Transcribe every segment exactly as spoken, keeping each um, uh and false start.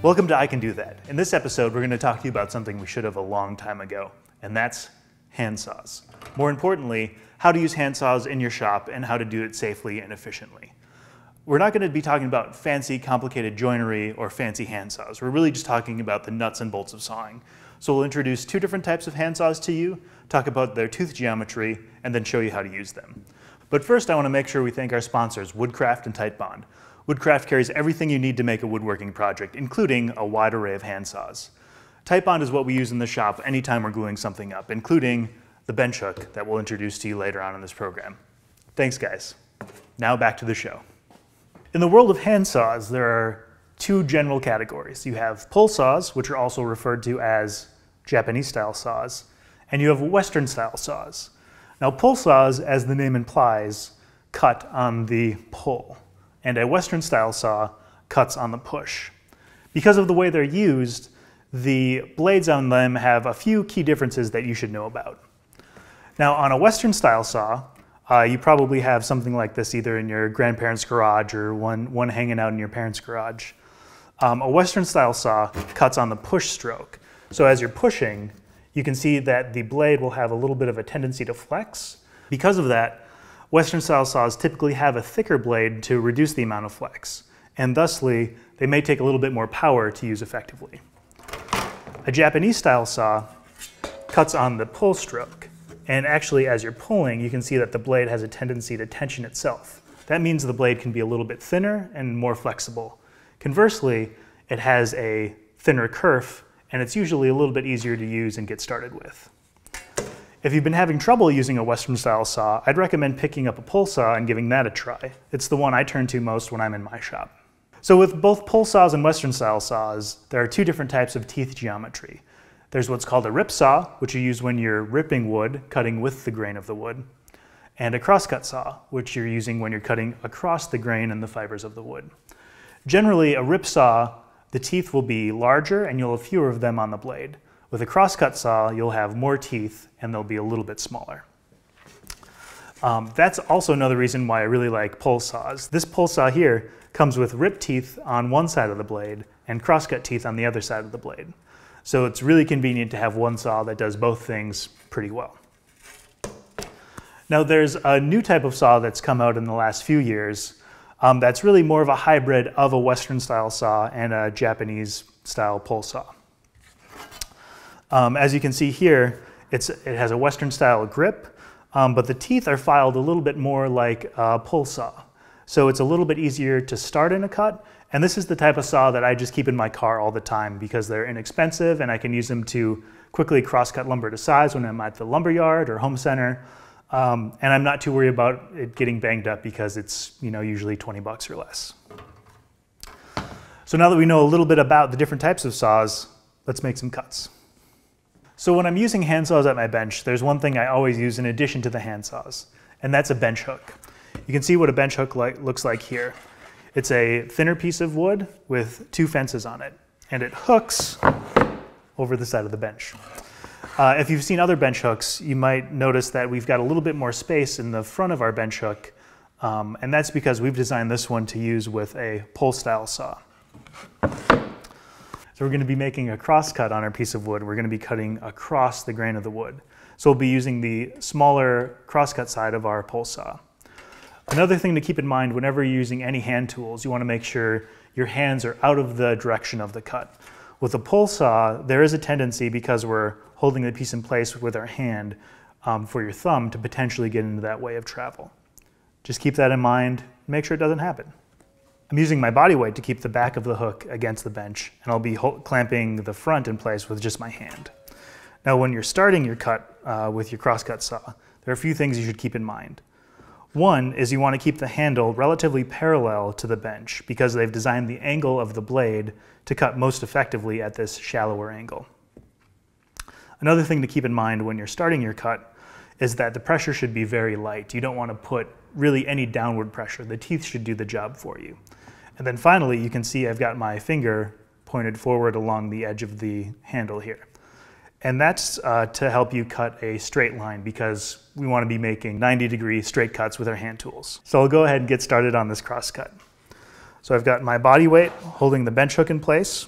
Welcome to I Can Do That. In this episode, we're going to talk to you about something we should have a long time ago, and that's handsaws. More importantly, how to use handsaws in your shop and how to do it safely and efficiently. We're not going to be talking about fancy, complicated joinery or fancy handsaws. We're really just talking about the nuts and bolts of sawing. So we'll introduce two different types of handsaws to you, talk about their tooth geometry, and then show you how to use them. But first, I want to make sure we thank our sponsors, Woodcraft and Titebond. Woodcraft carries everything you need to make a woodworking project, including a wide array of handsaws. Titebond is what we use in the shop anytime we're gluing something up, including the bench hook that we'll introduce to you later on in this program. Thanks, guys. Now back to the show. In the world of handsaws, there are two general categories. You have pull saws, which are also referred to as Japanese-style saws, and you have Western-style saws. Now, pull saws, as the name implies, cut on the pull, and a Western-style saw cuts on the push. Because of the way they're used, the blades on them have a few key differences that you should know about. Now, on a Western-style saw, uh, you probably have something like this either in your grandparents' garage or one, one hanging out in your parents' garage. Um, a Western-style saw cuts on the push stroke. So as you're pushing, you can see that the blade will have a little bit of a tendency to flex. Because of that, Western-style saws typically have a thicker blade to reduce the amount of flex, and thusly, they may take a little bit more power to use effectively. A Japanese-style saw cuts on the pull stroke, and actually, as you're pulling, you can see that the blade has a tendency to tension itself. That means the blade can be a little bit thinner and more flexible. Conversely, it has a thinner kerf, and it's usually a little bit easier to use and get started with. If you've been having trouble using a Western-style saw, I'd recommend picking up a pull saw and giving that a try. It's the one I turn to most when I'm in my shop. So with both pull saws and Western-style saws, there are two different types of teeth geometry. There's what's called a rip saw, which you use when you're ripping wood, cutting with the grain of the wood, and a crosscut saw, which you're using when you're cutting across the grain and the fibers of the wood. Generally, a rip saw, the teeth will be larger and you'll have fewer of them on the blade. With a crosscut saw, you'll have more teeth and they'll be a little bit smaller. Um, that's also another reason why I really like pull saws. This pull saw here comes with rip teeth on one side of the blade and crosscut teeth on the other side of the blade. So it's really convenient to have one saw that does both things pretty well. Now there's a new type of saw that's come out in the last few years um, that's really more of a hybrid of a Western-style saw and a Japanese-style pull saw. Um, as you can see here, it's, it has a Western-style grip, um, but the teeth are filed a little bit more like a pull saw. So it's a little bit easier to start in a cut, and this is the type of saw that I just keep in my car all the time because they're inexpensive and I can use them to quickly cross-cut lumber to size when I'm at the lumber yard or home center, um, and I'm not too worried about it getting banged up because it's, you know, usually twenty bucks or less. So now that we know a little bit about the different types of saws, let's make some cuts. So when I'm using handsaws at my bench, there's one thing I always use in addition to the handsaws, and that's a bench hook. You can see what a bench hook like, looks like here. It's a thinner piece of wood with two fences on it, and it hooks over the side of the bench. Uh, if you've seen other bench hooks, you might notice that we've got a little bit more space in the front of our bench hook, um, and that's because we've designed this one to use with a pole-style saw. So we're going to be making a cross cut on our piece of wood. We're going to be cutting across the grain of the wood. So we'll be using the smaller crosscut side of our pole saw. Another thing to keep in mind whenever you're using any hand tools, you want to make sure your hands are out of the direction of the cut. With a pole saw, there is a tendency, because we're holding the piece in place with our hand, um, for your thumb to potentially get into that way of travel. Just keep that in mind. Make sure it doesn't happen. I'm using my body weight to keep the back of the hook against the bench, and I'll be clamping the front in place with just my hand. Now, when you're starting your cut uh, with your crosscut saw, there are a few things you should keep in mind. One is you want to keep the handle relatively parallel to the bench because they've designed the angle of the blade to cut most effectively at this shallower angle. Another thing to keep in mind when you're starting your cut is that the pressure should be very light. You don't want to put really any downward pressure. The teeth should do the job for you. And then finally, you can see I've got my finger pointed forward along the edge of the handle here. And that's uh, to help you cut a straight line because we want to be making ninety degree straight cuts with our hand tools. So I'll go ahead and get started on this cross cut. So I've got my body weight holding the bench hook in place.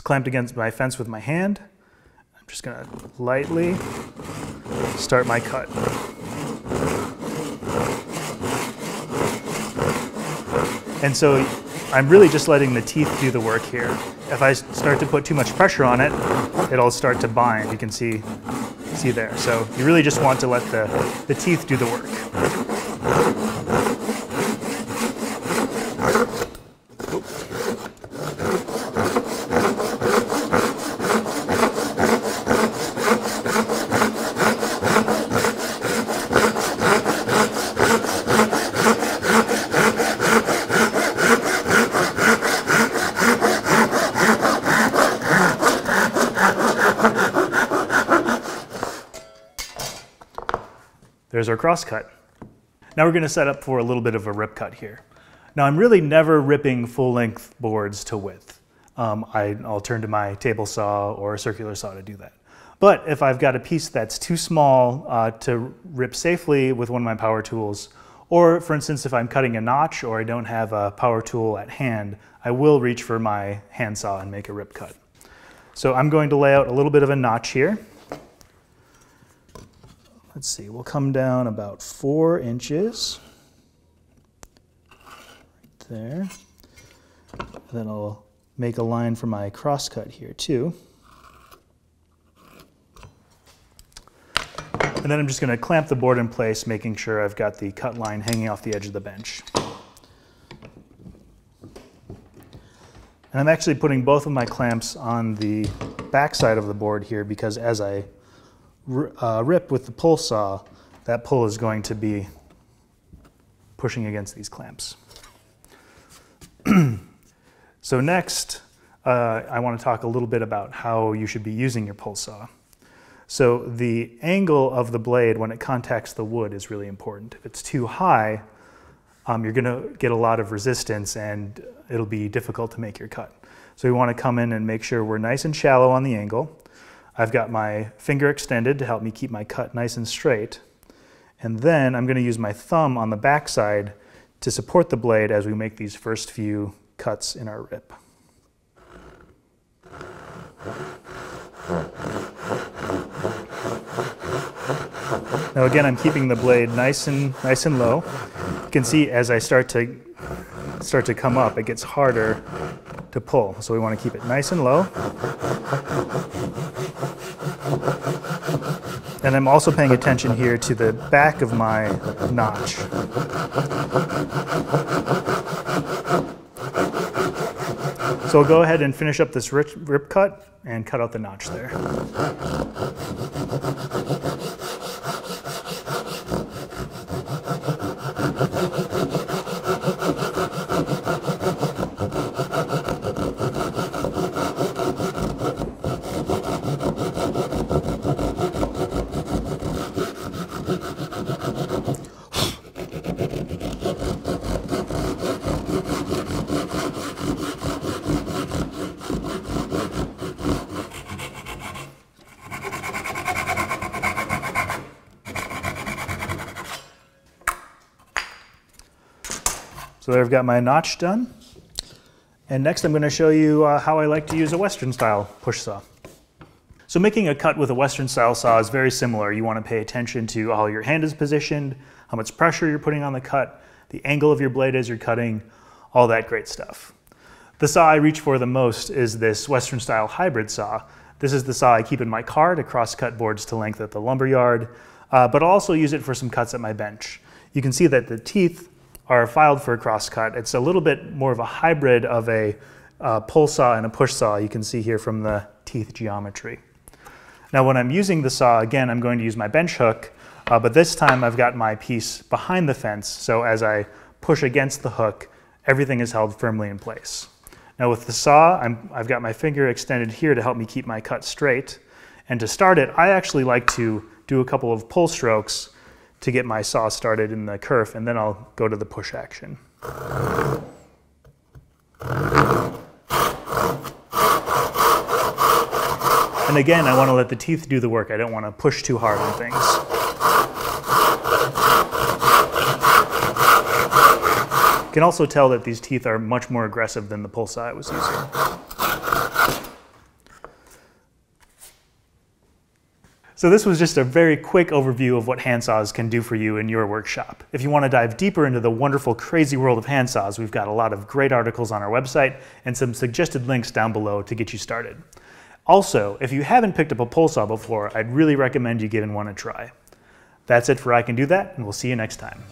It's clamped against my fence with my hand. I'm just gonna lightly start my cut. And so I'm really just letting the teeth do the work here. If I start to put too much pressure on it, it'll start to bind. You can see, see there. So you really just want to let the, the teeth do the work. There's our crosscut. Now we're going to set up for a little bit of a rip cut here. Now I'm really never ripping full length boards to width. Um, I, I'll turn to my table saw or a circular saw to do that. But if I've got a piece that's too small uh, to rip safely with one of my power tools, or for instance if I'm cutting a notch or I don't have a power tool at hand, I will reach for my hand saw and make a rip cut. So I'm going to lay out a little bit of a notch here. Let's see, we'll come down about four inches. Right there. And then I'll make a line for my crosscut here too. And then I'm just going to clamp the board in place, making sure I've got the cut line hanging off the edge of the bench. And I'm actually putting both of my clamps on the back side of the board here because as I Uh, rip with the pull saw, that pull is going to be pushing against these clamps. So next, uh, I want to talk a little bit about how you should be using your pull saw. So the angle of the blade when it contacts the wood is really important. If it's too high, um, you're going to get a lot of resistance and it'll be difficult to make your cut. So we want to come in and make sure we're nice and shallow on the angle. I've got my finger extended to help me keep my cut nice and straight. And then I'm going to use my thumb on the backside to support the blade as we make these first few cuts in our rip. Now again, I'm keeping the blade nice and nice and low. You can see as I start to start to come up, it gets harder to pull. So we want to keep it nice and low. And I'm also paying attention here to the back of my notch. So I'll go ahead and finish up this rip cut and cut out the notch there. So there I've got my notch done, and next I'm going to show you uh, how I like to use a Western style push saw. So making a cut with a Western style saw is very similar. You want to pay attention to how your hand is positioned, how much pressure you're putting on the cut, the angle of your blade as you're cutting, all that great stuff. The saw I reach for the most is this Western style hybrid saw. This is the saw I keep in my car to cross cut boards to length at the lumber yard, uh, but I'll also use it for some cuts at my bench. You can see that the teeth are filed for a crosscut. It's a little bit more of a hybrid of a uh, pull saw and a push saw. You can see here from the teeth geometry. Now when I'm using the saw, again, I'm going to use my bench hook, uh, but this time I've got my piece behind the fence, so as I push against the hook, everything is held firmly in place. Now with the saw, I'm, I've got my finger extended here to help me keep my cut straight, and to start it, I actually like to do a couple of pull strokes to get my saw started in the kerf, and then I'll go to the push action. And again, I want to let the teeth do the work. I don't want to push too hard on things. You can also tell that these teeth are much more aggressive than the pull saw I was using. So this was just a very quick overview of what handsaws can do for you in your workshop. If you want to dive deeper into the wonderful, crazy world of handsaws, we've got a lot of great articles on our website and some suggested links down below to get you started. Also, if you haven't picked up a pole saw before, I'd really recommend you giving one a try. That's it for I Can Do That, and we'll see you next time.